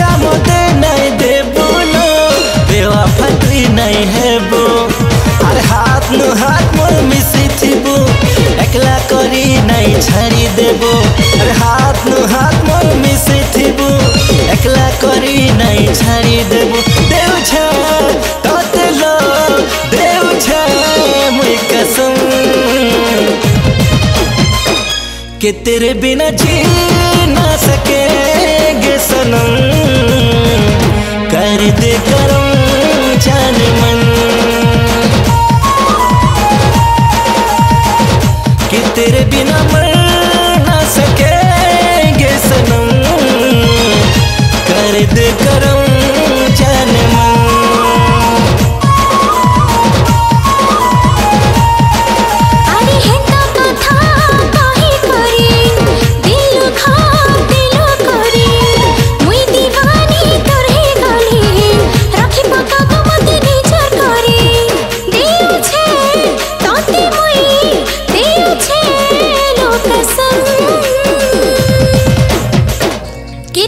काम दे नहीं देबो नो बेवफा तू नहीं हेबो अरे हाथ नु हाथ मोर मिसी थीबो एकला करी नहीं छाड़ी देबो अरे हाथ नु हाथ मोर मिसी थीबो एकला करी नहीं छाड़ी देबो देव छ तोते लो देव छ मुई कसम के तेरे बिना जी ना सकेंगे सनम कर दे करम जान मन कि तेरे बिना मर ना सकेंगे सनम कर दे करम जान मन कि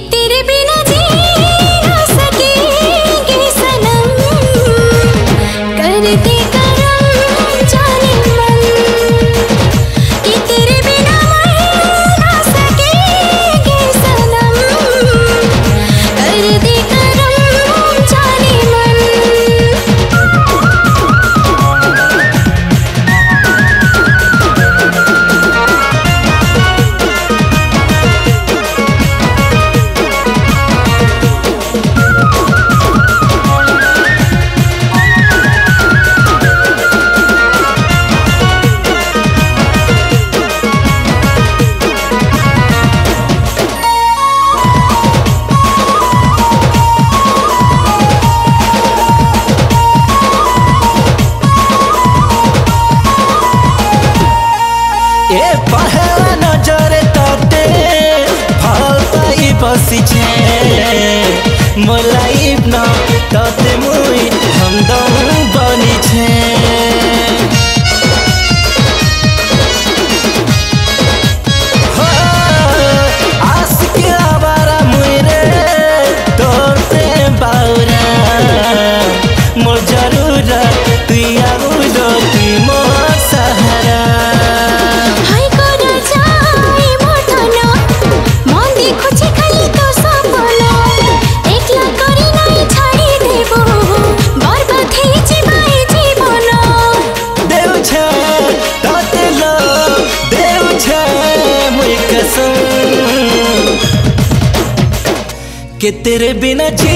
तेरे बिना जी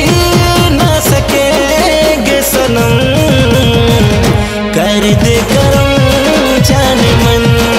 ना सकेंगे सनम कर दे करम जान मन।